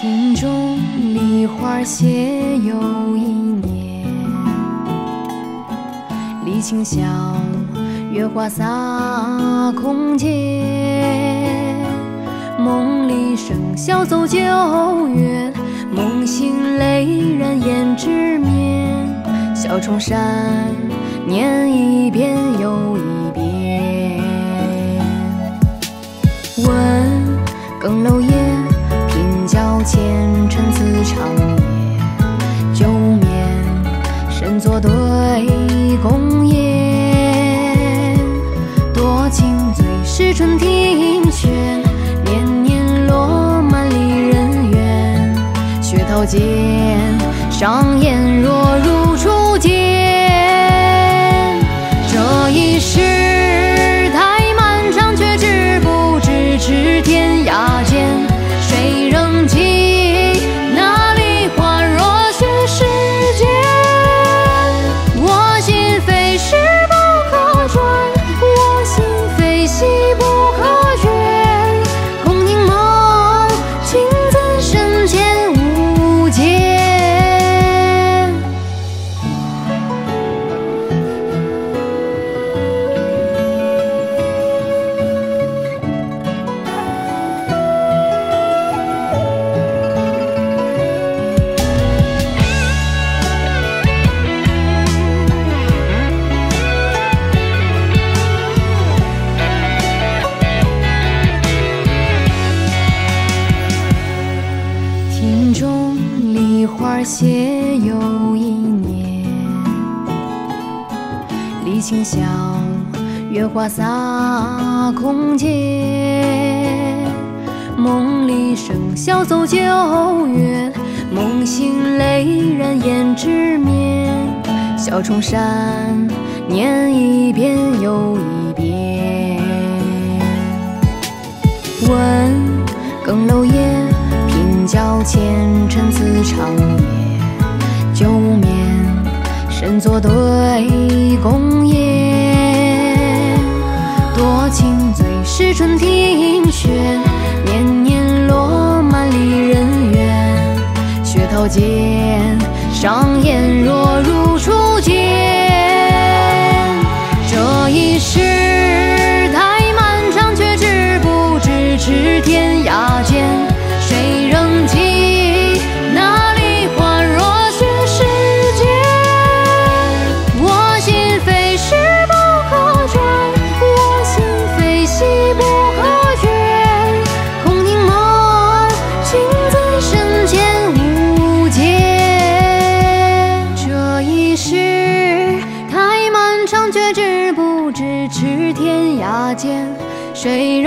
庭中梨花谢又一年，离情笑，月华洒空间。梦里笙箫走久远，梦醒泪染胭脂面。小重山念一遍又一遍，闻更楼夜。 交浅沉思长夜，旧眠身坐对宫宴，多情最是春庭轩，年年落满离人怨。薛涛箋上演若如初见，这一世太漫长，却知不知是天涯间。 谁仍记那梨花若雪时节？我心非是不可转，我心非兮不可决。空凝眸，情字深浅无解。花谢又一年，离情笑，月华洒空间。梦里笙箫走久远，梦醒泪染胭脂面。小重山念一遍又一遍，闻更楼夜。 交浅沉思长夜，旧眠身坐对宫宴。多情最是春庭轩，年年落满离人怨。薛涛箋上演若如初见，这一世太漫长，却知不知是天涯间。 谁仍记那梨花若雪时节？我心非是不可转，我心非兮不可决。空凝眸，情字深浅无解。这一世太漫长，却知不知是天涯间。谁？